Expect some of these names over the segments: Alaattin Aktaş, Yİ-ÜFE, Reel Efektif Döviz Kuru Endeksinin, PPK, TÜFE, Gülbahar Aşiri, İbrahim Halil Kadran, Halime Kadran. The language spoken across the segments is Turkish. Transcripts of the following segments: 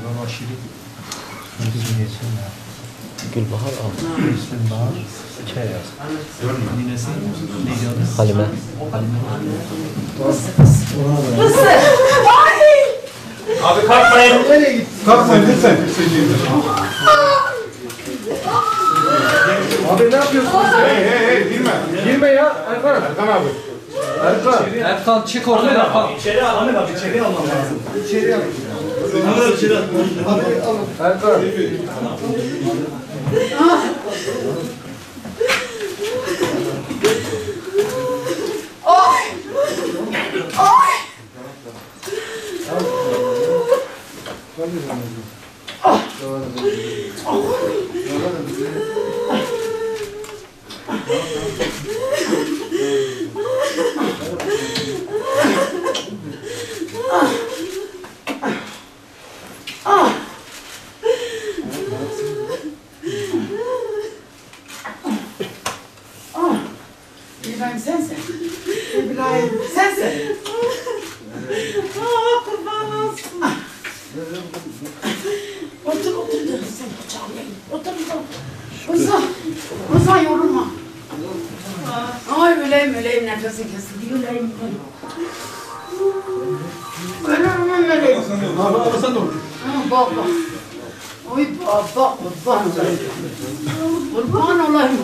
Gülbahar Aşiri. Gülbahar Aşiri. Gülbahar Aşiri. Halime. Mısır. Abi kalkmayın. Nereye gittin? Kalkmayın lütfen. Abi ne yapıyorsun? Hey girme. Girme ya Erkan. Erkan abi. Erkan çık oradan. Erkan. İçeri al. Ahmet abi içeri alman lazım. İçeri al. Ahmet içeri al. Erkan. Ay. Ay. Ah. İbrahim sensin. İbrahim sensin. Ah kurban olsun. Otur otur dedim sen kucağımda. Otur uzan yorulma. Ay öleyim nefesi kesildi. Öleyim. Öleyim. Baba sen de otur. Baba. Oy baba kurban olayım. Kurban olayım.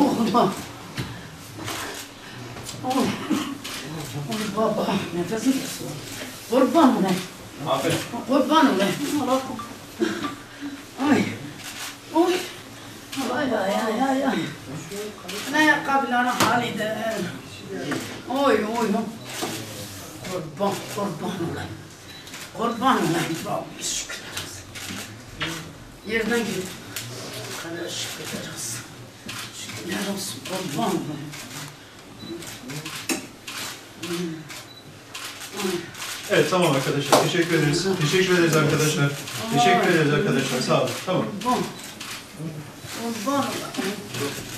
Baba nefesim kesildi. Kurban olayım. Aferin. Kurban olayım. Ay. Oy. Ay. Ne kabilana halide. Oy. Kurban olayım. Kurban olayım. Rabbim şükür olsun. Yerden gidip. Şükürler olsun. Kurban olayım. Evet tamam arkadaşlar. Teşekkür ederiz. Teşekkür ederiz arkadaşlar. Teşekkür ederiz arkadaşlar. Sağ olun. Tamam.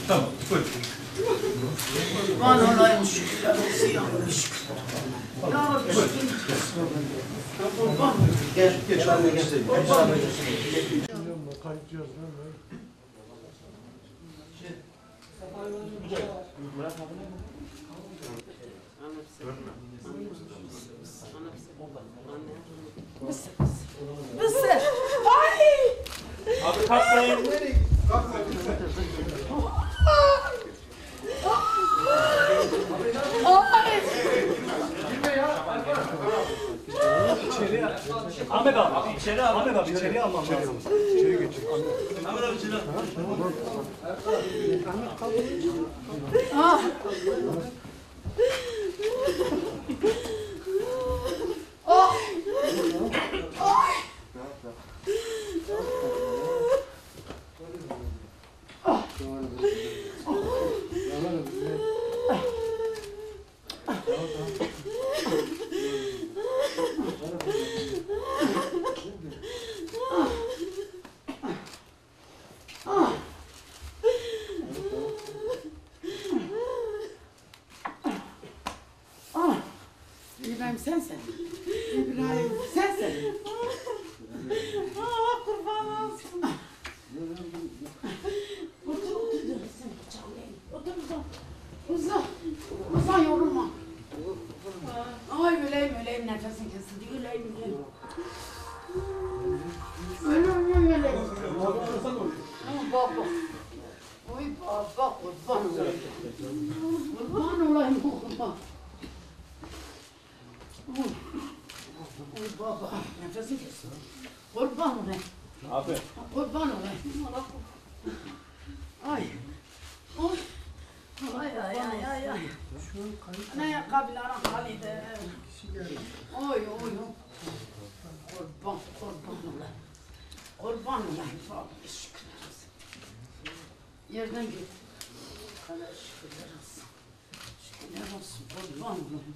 Tamam. Buyurun. Bana olayım şükürler olsun ya. Gel. Geç. Mısır. Hayır. Abi kalkmayın. Kalkmayın. Ahmet abi içeri al. Ahmet abi içeri almam lazım. İçeri geç. Ahmet abi içeri al. Ahmet kalk. İbrahim sensin. İbrahim sensin. Ah kurban olsun. Otur diyorum sen kucağımdayım. Uzan yorulma. Ay öleyim nefesim kesildi. Öleyim. Öleyim. Baba. Oy baba kurban olayım. Oy baba, nefesim kesildi. Kurban olayım. Abi. Kurban olayım. Ay. Oy. Ay. Ne kabilana halide. Oy. Kurban olayım. Kurban olayım. Rabbim şükürler olsun. Yerden git. Şükürler olsun. Kurban olayım.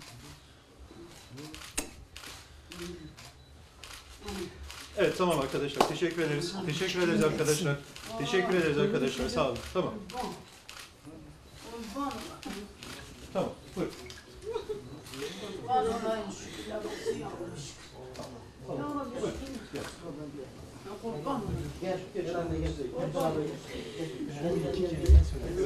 Evet tamam arkadaşlar. Teşekkür ederiz. Teşekkür ederiz arkadaşlar. Teşekkür ederiz arkadaşlar. Sağ olun. Tamam. Tamam. Buyurun. Tamam. Buyurun. Korkma. Gel, gel anne, gel.